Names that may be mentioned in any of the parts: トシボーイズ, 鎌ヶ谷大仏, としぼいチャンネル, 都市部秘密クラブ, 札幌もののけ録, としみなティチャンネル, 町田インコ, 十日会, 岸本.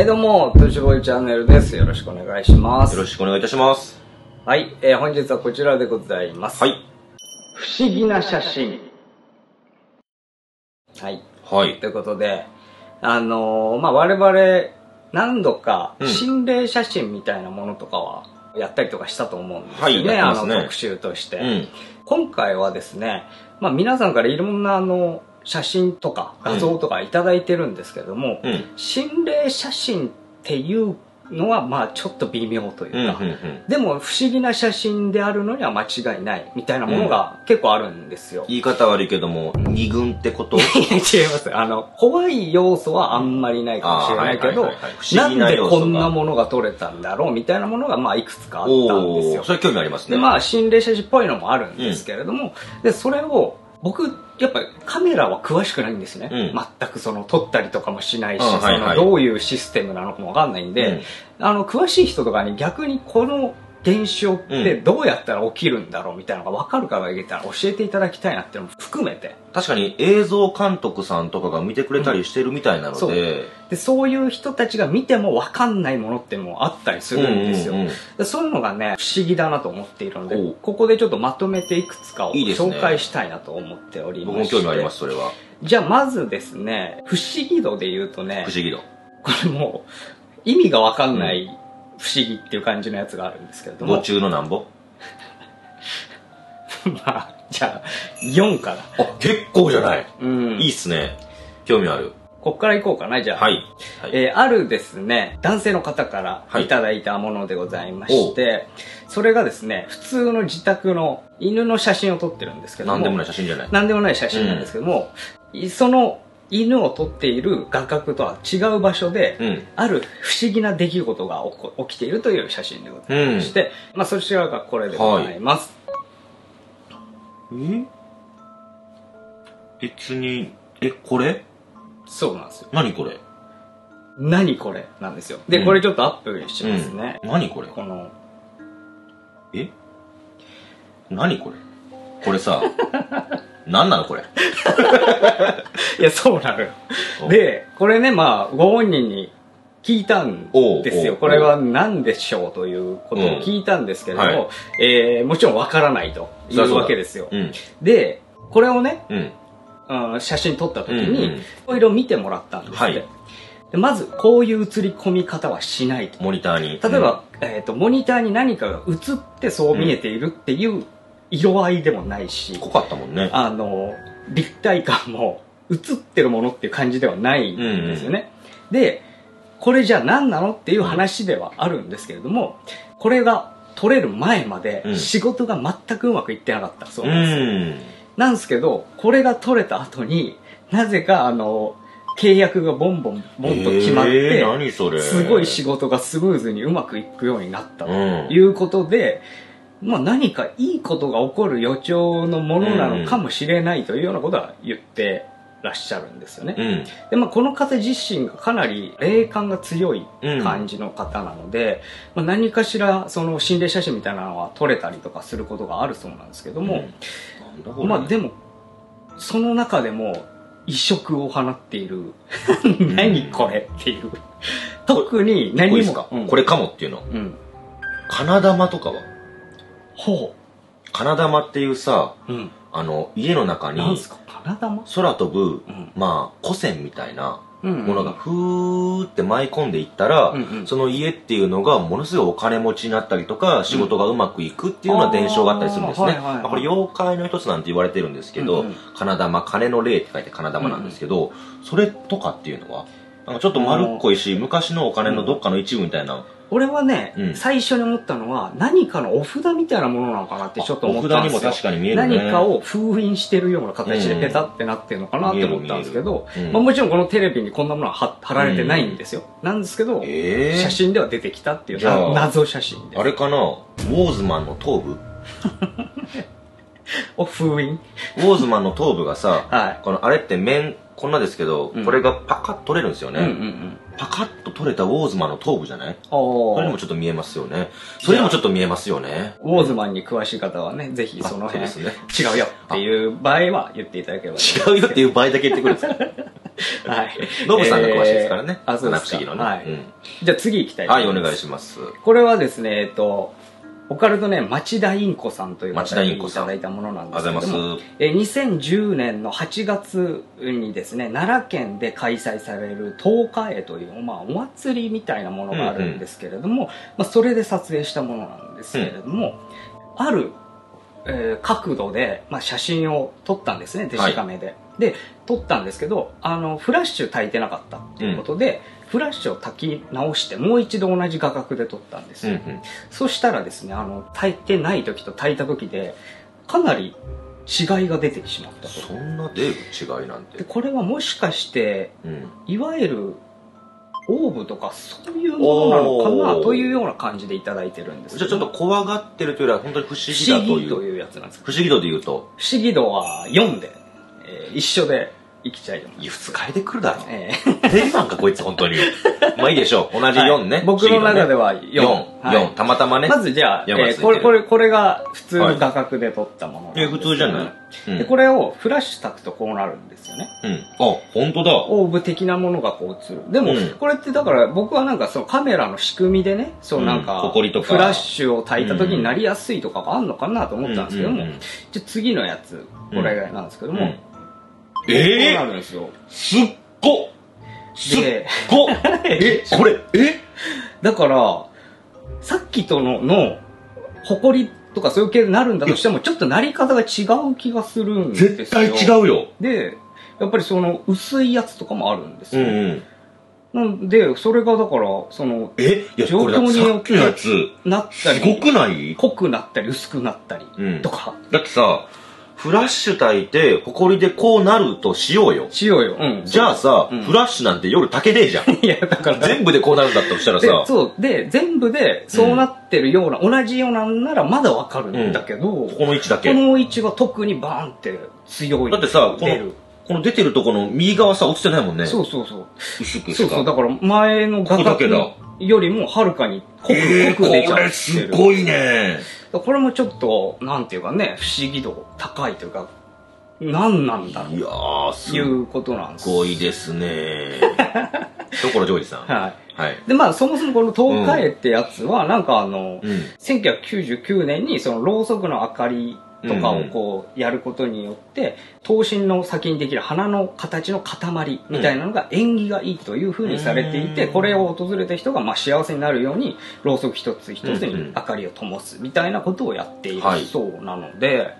はい、どうも、としぼいチャンネルです。よろしくお願いします。よろしくお願いいたします。はい、本日はこちらでございます。はい。不思議な写真。はい。はい。ということで、我々、何度か、心霊写真みたいなものとかは、やったりとかしたと思うんですよね。特集として。今回はですね、皆さんからいろんな、写真とか画像とかいただいてるんですけども、心霊写真っていうのはちょっと微妙というか、でも不思議な写真であるのには間違いないみたいなものが結構あるんですよ。言い方悪いけども二軍ってこと？いや違います。怖い要素はあんまりないかもしれないけど、なんでこんなものが撮れたんだろうみたいなものがいくつかあったんですよ。それ興味ありますね。心霊写真っぽいのもあるんですけれども、でそれを僕やっぱりカメラは詳しくないんですね、全く撮ったりとかもしないし、どういうシステムなのかも分かんないんで、詳しい人とかに逆にこの現象ってどうやったら起きるんだろうみたいなのが分かるかがいけたら教えていただきたいなっていうのも含めて、確かに映像監督さんとかが見てくれたりしてるみたいなので、そういう人たちが見ても分かんないものってもあったりするんですよ。そういうのがね不思議だなと思っているので、ここでちょっとまとめていくつかを紹介したいなと思っておりまして、いいですね。僕も興味ありますそれは。じゃあまずですね、不思議度で言うとね、不思議度これもう意味が分かんない、不思議っていう感じのやつがあるんですけれども、中のなんぼじゃあ4から。あ、結構じゃない、いいっすね、興味ある。こっからいこうかな。じゃあ、あるですね男性の方からいただいたものでございまして、それがですね普通の自宅の犬の写真を撮ってるんですけども、なんでもない写真じゃない、なんでもない写真なんですけども、その犬を撮っている画角とは違う場所で、ある不思議な出来事が起きているという写真でございまして、そちらがこれでございます。別に、これ？そうなんですよ。何これ？何これなんですよ。で、これちょっとアップしますね。何これ？この。何これ？これさ。なんなのこれ。いや、そうなのよ。で、これね、ご本人に聞いたんですよ。これは何でしょうということを聞いたんですけれども、もちろんわからないというわけですよ。で、これをね、写真撮った時に、いろいろ見てもらったんですって。まず、こういう映り込み方はしないと。モニターに。例えば、モニターに何かが映ってそう見えているっていう、色合いでもないし、濃かったもんね。立体感も映ってるものっていう感じではないんですよね。で、これじゃあ何なのっていう話ではあるんですけれども、これが取れる前まで仕事が全くうまくいってなかったそうなんですよ。なんですけど、これが取れた後になぜか契約がボンボンボンと決まって、すごい仕事がスムーズにうまくいくようになったということで、何かいいことが起こる予兆のものなのかもしれないというようなことは言ってらっしゃるんですよね。で、この方自身がかなり霊感が強い感じの方なので、何かしら心霊写真みたいなのは撮れたりとかすることがあるそうなんですけども、でもその中でも異色を放っている何これっていう特に何もこれかもっていうの、金玉とかは金玉っていうさ、家の中に空飛ぶ古銭みたいなものがふーって舞い込んでいったら、その家っていうのがものすごいお金持ちになったりとか仕事がうまくいくっていうような伝承があったりするんですね。これ妖怪の一つなんて言われてるんですけど、金玉、金の霊って書いて金玉なんですけど、それとかっていうのはちょっと丸っこいし、昔のお金のどっかの一部みたいな。俺はね、最初に思ったのは何かのお札みたいなものなのかなってちょっと思ったんですよ。お札にも確かに見えるね。何かを封印してるような形でペタってなってるのかなって思ったんですけど、もちろんこのテレビにこんなものは貼られてないんですよ。なんですけど、写真では出てきたっていう謎写真です。あれかな、ウォーズマンの頭部を封印、ウォーズマンの頭部がさ、このあれって面こんなですけど、これがパカッと取れるんですよね。パカッと取れたウォーズマンの頭部じゃない？それにもちょっと見えますよね。それにもちょっと見えますよね。ウォーズマンに詳しい方はね、ぜひその辺違うよっていう場合は言っていただければ。違うよっていう場合だけ言ってくるんですか？ノブさんが詳しいですからね、七不思議のね。じゃあ次いきたいと思います。はい、お願いします。これはですね、オカルトネーム町田インコさんという方にいただいたものなんですけども、2010年の8月にですね、奈良県で開催される十日会という、まあ、お祭りみたいなものがあるんですけれども、まあ、それで撮影したものなんですけれども、ある角度で、まあ、写真を撮ったんですね、デジカメで。で撮ったんですけど、フラッシュ焚いてなかったっていうことで、フラッシュを焚き直してもう一度同じ画角で撮ったんですよ。そしたらですね、焚いてない時と焚いた時でかなり違いが出てしまったと。そんな出る違いなんて。でこれはもしかして、いわゆるオーブとかそういうものなのかなというような感じでいただいてるんですけど、じゃあちょっと怖がってるというよりは本当に不思議だという。不思議というやつなんです。不思議度でいうと不思議度は4で、一緒で生きちゃいます。普通変えてくるだろ。テレビなんかこいつ本当に。まあいいでしょう。同じ4ね。僕の中では4。たまたまね。まずじゃあ、これが普通の画角で撮ったもの。普通じゃない。これをフラッシュ焚くとこうなるんですよね。あ、本当だ。オーブ的なものがこう映る。でも、これってだから僕はなんかそのカメラの仕組みでね、そうなんか、フラッシュを焚いた時になりやすいとかがあるのかなと思ったんですけども、じゃあ次のやつ、これなんですけども、こうなるんですよ。すっごっすっごっこれだからさっきとの誇りとかそういう系になるんだとしてもちょっとなり方が違う気がするんですよ。絶対違うよ。でやっぱりその薄いやつとかもあるんですよ。なんでそれがだからその状況によってなったり、すごくない？濃くなったり薄くなったりとか。だってさ、フラッシュ焚いて、ほこりでこうなるとしようよ。しようよ。じゃあさ、フラッシュなんて夜焚けねえじゃん。いや、だから。全部でこうなるんだったとしたらさ。そう。で、全部でそうなってるような、同じようなんならまだわかるんだけど、ここの位置だけ。この位置が特にバーンって強い。だってさ、この出てるとこの右側さ、落ちてないもんね。そうそうそう。薄く。そうそう。だから前の画角よりもはるかに濃く出ちゃってる。これすごいね。これもちょっとなんていうかね、不思議度高いというか、何なんだろうということなんです。すごいですね。ところジョージさん。はい。でまあそもそもこの十日会ってやつはなんか1999年にそのろうそくの明かりとかをこうやることによって刀身の先にできる花の形の塊みたいなのが縁起がいいというふうにされていて、これを訪れた人がまあ幸せになるようにろうそく一つ一つに明かりを灯すみたいなことをやっているそうなので、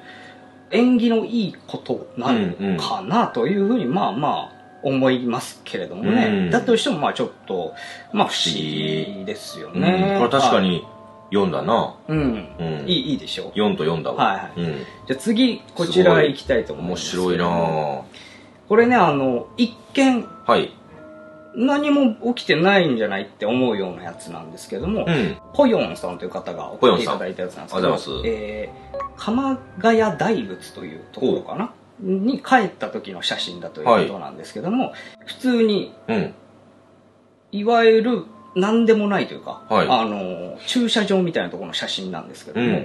縁起のいいことなのかなというふうにまあまあ思いますけれどもね。だとしてもまあちょっとまあ不思議ですよね。これ確かに4だな。いいでしょう。4と4だわ。じゃあ次こちら行きたいと思います。面白いなこれね。一見何も起きてないんじゃないって思うようなやつなんですけども、ポヨンさんという方が送っていただいたやつなんですけど、鎌ヶ谷大仏というところかなに帰った時の写真だということなんですけども、普通にいわゆる何でもないというか、駐車場みたいなところの写真なんですけども、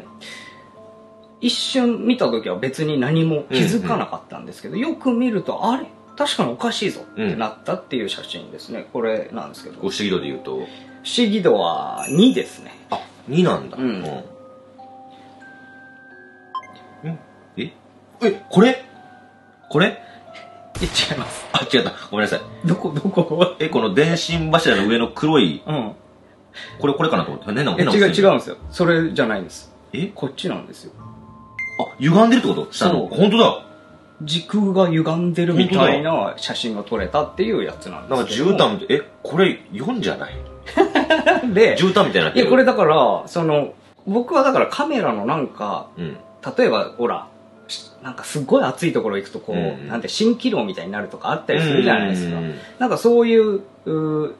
一瞬見た時は別に何も気づかなかったんですけど、よく見るとあれ確かにおかしいぞってなったっていう写真ですね。これなんですけど、不思議度で言うと不思議度は2ですね。あ、2なんだ。これ違います。あ、違った、ごめんなさい。どここの電信柱の上の黒い、これかなと思って。違うんですよ。それじゃないんです。こっちなんですよ。あ、歪んでるってこと。下の本当だ、時空が歪んでるみたいな写真が撮れたっていうやつなんですけど、なんか絨毯みたい。これ4じゃないで絨毯みたいな。いや、これだからその僕はだからカメラのなんか、例えばほらなんかすごい暑いところ行くとこうなんて蜃気楼みたいになるとかあったりするじゃないですか。なんかそういう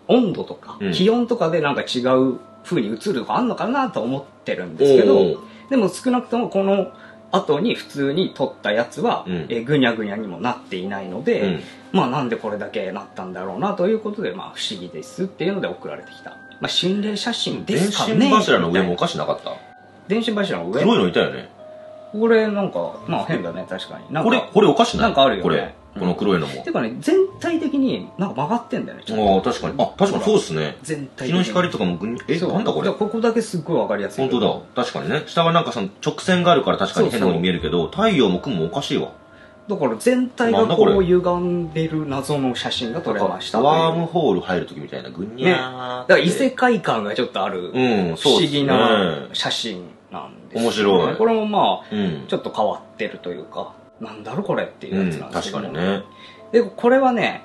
温度とか気温とかでなんか違う風に映るとかあんのかなと思ってるんですけど、でも少なくともこの後に普通に撮ったやつはぐにゃぐにゃにもなっていないので、まあなんでこれだけなったんだろうなということで、まあ不思議ですっていうので送られてきた、まあ心霊写真ですかね。電信柱の上もおかしなかった。電信柱の上黒いのいたよね。これなんかまあ変だね。確かにこれおかしいな。なんかあるよね。この黒いのも。てかね、全体的になんか曲がってんだよね。ああ、確かに。あ、確かにそうですね。全体的に。日の光とかもぐに、え、なんだこれ。ここだけすっごいわかりやすい。本当だ。確かにね。下はなんかその直線があるから確かに変な風に見えるけど、太陽も雲もおかしいわ。だから全体がこう歪んでる謎の写真が撮れました。ワームホール入るときみたいな、ぐにゃーって。だから異世界感がちょっとある、不思議な写真なんです。面白い。これもまあ、ちょっと変わってるというか、なんだろこれっていうやつなんですけど。確かにね。で、これはね、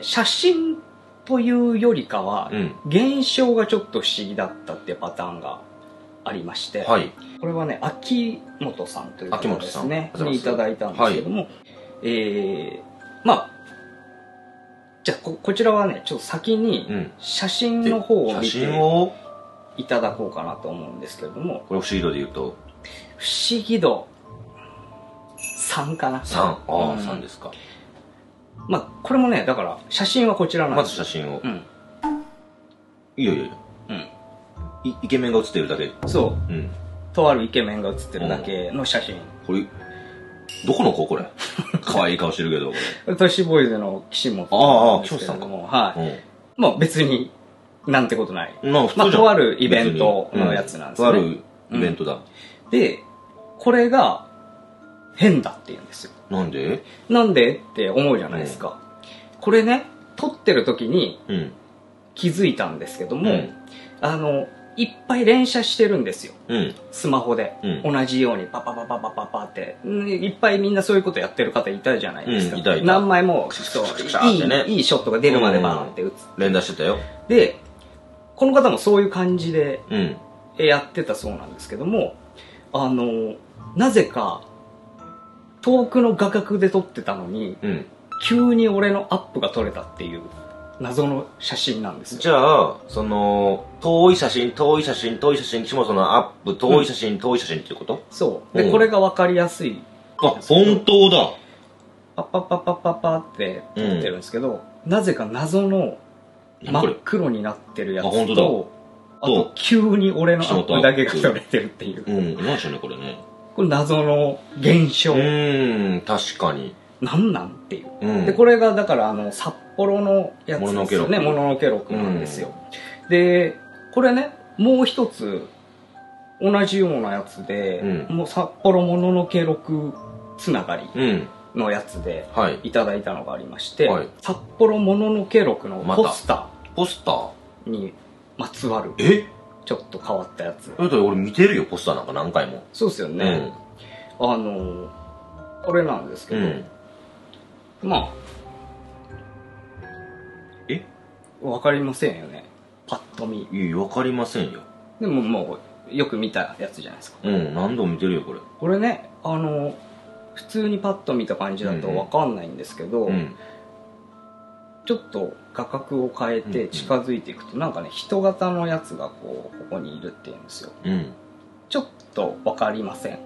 写真というよりかは、現象がちょっと不思議だったっていうパターンがありまして、はい、これはね、秋元さんという方ですね、にいただいたんですけども、はい、まあ、じゃあこちらはね、ちょっと先に写真の方を見ていただこうかなと思うんですけれども、これ不思議度で言うと不思議度3かな。3、ああ、3ですか。まあ、これもね、だから写真はこちらなんです。まず写真を、うん、いやいやいや、イケメンが写ってるだけ。そう、うん、とあるイケメンが写ってるだけの写真。これどこの子これ可愛い顔してるけど、これトシボーイズの岸本さんですけども、はい。まあ別になんてことない、まあとあるイベントのやつなんですね。とあるイベントだ。でこれが変だって言うんですよ。なんでなんでって思うじゃないですか。これね、撮ってる時に気づいたんですけども、いっぱい連写してるんですよ、スマホで。同じようにパパパパパパパっていっぱいみんなそういうことやってる方いたじゃないですか。何枚もいいショットが出るまでバーンって打つ、連打してたよ。でこの方もそういう感じでやってたそうなんですけども、なぜか遠くの画角で撮ってたのに急に俺のアップが撮れたっていう謎の写真なんですよ。じゃあその遠い写真遠い写真遠い写真、岸本のアップ遠い写真遠い写真っていうこと。そうで、これが分かりやすい。あ、本当だ。パパパパパパって撮ってるんですけど、なぜか謎の真っ黒になってるやつと、あと急に俺のアップだけが撮れてるっていう、何でしょうねこれね。これ謎の現象。確かになんなんっていう。でこれがだから札幌のやつですよね、もののけ録なんですよ。でこれね、もう一つ同じようなやつで、もう札幌もののけ録つながりのやつでいただいたのがありまして、札幌もののけ録のポスターにまつわるちょっと変わったやつ。俺見てるよ、ポスターなんか何回も。そうですよね。これなんですけど、まあわかりませんよね、パッと見。いや、わかりませんよ。でももうよく見たやつじゃないですか。何度も見てるよこれ。これね、普通にパッと見た感じだとわかんないんですけど、ちょっと画角を変えて近づいていくと、なんかね、人型のやつがこうここにいるっていうんですよ。ちょっとわかりません。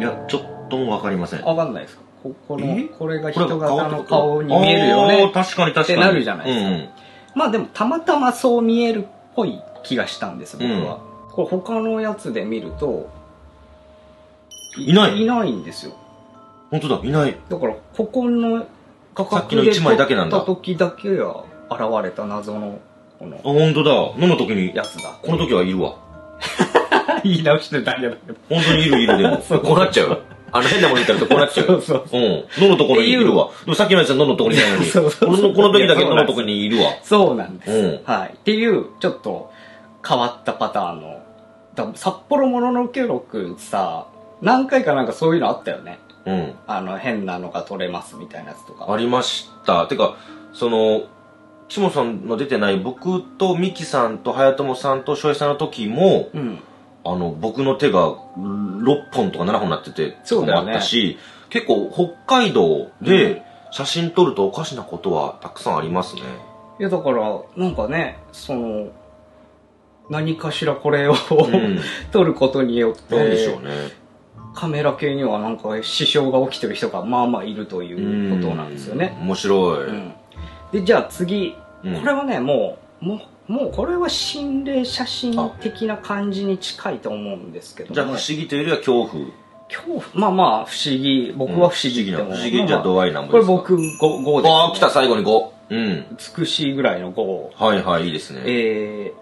いや、ちょっともわかりません。わかんないですか。これが人型の顔に見えるよねってなるじゃないですか。まあでもたまたまそう見えるっぽい気がしたんです、僕は。これ他のやつで見るといないんですよ。本当だ、いない。だからここの画角で撮った時だけが現れた謎のこの。あ、本当だ。のの時にやつだ。この時はいるわ。言い直してたんじゃないけど。本当にいるいる。でもこうなっちゃう。変なもの見たらこうなっちゃう。ののところにいるわ。さっきのやつはののところにいないのに、この時だけののところにいるわ。そうなんです。はい。っていう、ちょっと変わったパターンの。札幌もののけ録さ、何回かなんかそういうのあったよね。変なのが撮れますみたいなやつとか。ありました。てか、その、岸本さんの出てない僕とミキさんと早友さんと翔平さんの時も、僕の手が6本とか7本になってて困ったし、結構北海道で写真撮るとおかしなことはたくさんありますね。いやだからなんかね、その何かしらこれを撮ることによって、なんでしょうね、カメラ系にはなんか支障が起きてる人がまあまあいるということなんですよね。面白い。でじゃあ次、これはね、もうこれは心霊写真的な感じに近いと思うんですけど、ね、じゃあ不思議というよりは恐怖。恐怖、まあまあ不思議、僕は不思議でも、うん、不思議じゃ度合いなんぼですか。これ僕 5です、ね。ああ来た、最後に5。うん。つくしぐらいの5。はいはい、いいですね。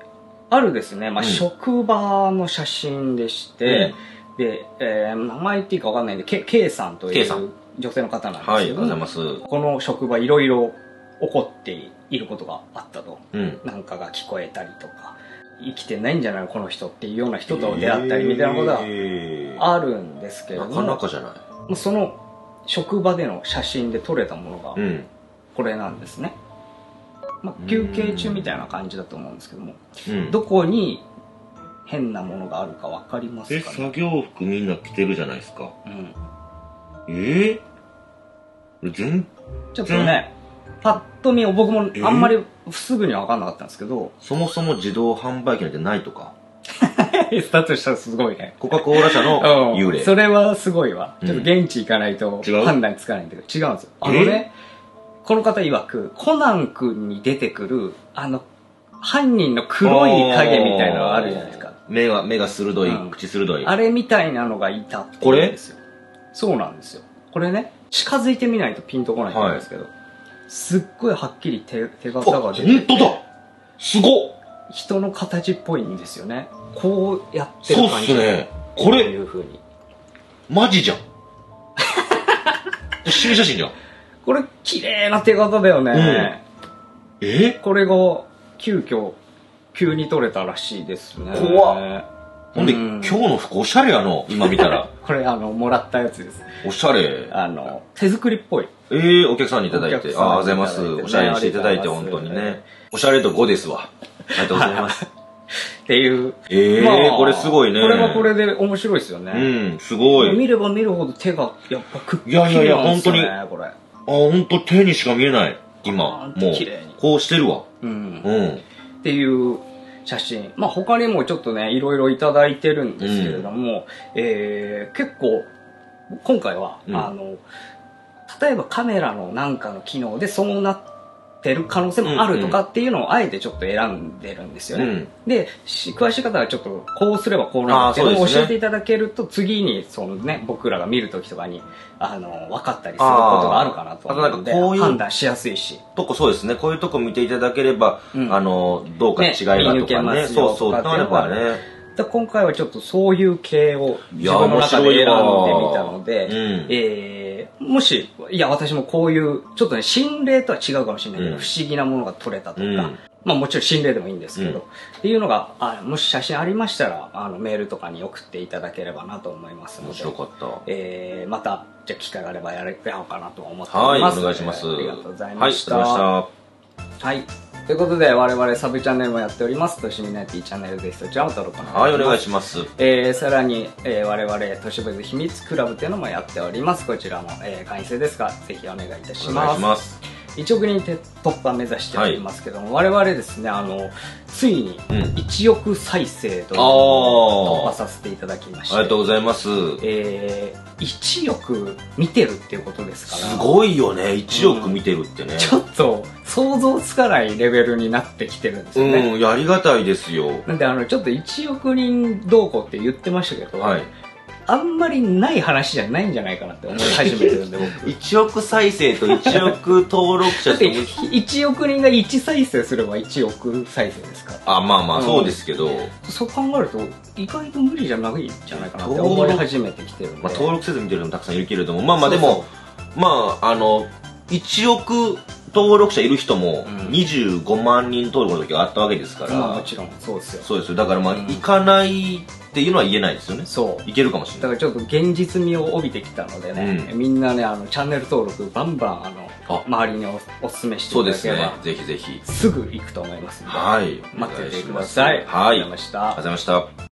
あるですね、まあ、うん、職場の写真でして、うん、で、名前っていうかわかんないんで、K さんという女性の方なんですけど、ね、はい、この職場いろいろ起こっていることがあったと、うん、なんかが聞こえたりとか、生きてないんじゃないのこの人っていうような人と出会ったりみたいなことがあるんですけれども、なかなかじゃない。その職場での写真で撮れたものがこれなんですね。うん、まあ、休憩中みたいな感じだと思うんですけども、うん、どこに変なものがあるか分かりますか、ね、え、作業服みんな着てるじゃないですか。うん、ちょっとねパッと見、僕もあんまりすぐには分かんなかったんですけど、そもそも自動販売機なんてないとかだとしたらすごいね、コカ・コーラ社の幽霊それはすごいわ、ちょっと現地行かないと判断つかないんだけど、違うんですよ。あのね、この方曰くコナン君に出てくるあの犯人の黒い影みたいなのがあるじゃないですか。目が鋭い、うん、口鋭いあれみたいなのがいたって言うんですよ。そうなんですよ。これね、近づいてみないとピンとこないと思うんですけど、はい、すっごいはっきり手形が出てて、本当だ、すごっ、人の形っぽいんですよね。こうやってる感じ。そうっすね、これいう風にマジじゃん一緒に写真じゃんこれ。綺麗な手形だよね、うん、これが急遽急に撮れたらしいですね。怖っ。ほんで、うん、今日の服おしゃれやの、今見たらこれもらったやつです。おしゃれ、手作りっぽい。お客さんにいただいて、ああございます、おしゃれにしていただいて、本当にね、おしゃれと5ですわ、ありがとうございますっていう。これすごいね。これはこれで面白いですよね。うん、すごい。見れば見るほど手がやっぱくっきりなんですよね。いやいや本当に、これ本当手にしか見えない。今もうこうしてるわ。うんっていう写真、まあ他にもちょっとねいろいろいただいてるんですけれども、結構今回は、うん、例えばカメラのなんかの機能でそうなってる可能性もあるとかっていうのをあえてちょっと選んでるんですよね。で詳しい方はちょっとこうすればこうなるっていうのを教えていただけると、次にそのね僕らが見る時とかに分かったりすることがあるかなと思うので、判断しやすいしとこ。そうですね、こういうとこ見ていただければ、どうか違いがとかね、そうそう、なるからね。今回はちょっとそういう系を自分の中で選んでみたので、もし、いや私もこういうちょっとね心霊とは違うかもしれないけど、不思議なものが撮れたとか、まあもちろん心霊でもいいんですけど、っていうのがもし写真ありましたらメールとかに送っていただければなと思いますので、面白かった、またじゃあ機会があればやろうかなと思っております。はい、お願いします。ありがとうございました。はいということで、我々サブチャンネルもやっております。としみなティチャンネルです。そちらも登録お願いします。はい、お願いします。さらに、我々、都市部秘密クラブというのもやっております。こちらも、会員制ですが、ぜひお願いいたします。お願いします。1億人突破目指しておりますけども、はい、我々ですね、ついに1億再生というのを突破させていただきました。ありがとうございます。1億見てるっていうことですから、すごいよね、1億見てるってね、ちょっと想像つかないレベルになってきてるんですよね。うん、ありがたいですよ。なんでちょっと1億人どうこうって言ってましたけど、はい、あんまりない話じゃないんじゃないかなって思い始めてるんで僕1億再生と1億登録者って1億人が1再生すれば1億再生ですから。あ、まあまあそうですけど、そう考えると意外と無理じゃないんじゃないかなって思い始めてきてるんで、まあ、登録せず見てるのもたくさんいるけれども、まあまあでもまあ1億登録者いる人も25万人登録の時があったわけですから、もちろんそうですよ。そうですよ、だからまあ行かないっていうのは言えないですよね。そういけるかもしれない。だからちょっと現実味を帯びてきたのでね、みんなねチャンネル登録バンバン周りにおすすめしていただければ、そうですね、ぜひぜひすぐ行くと思いますので、はい、待っててください。はい、ありがとうございました。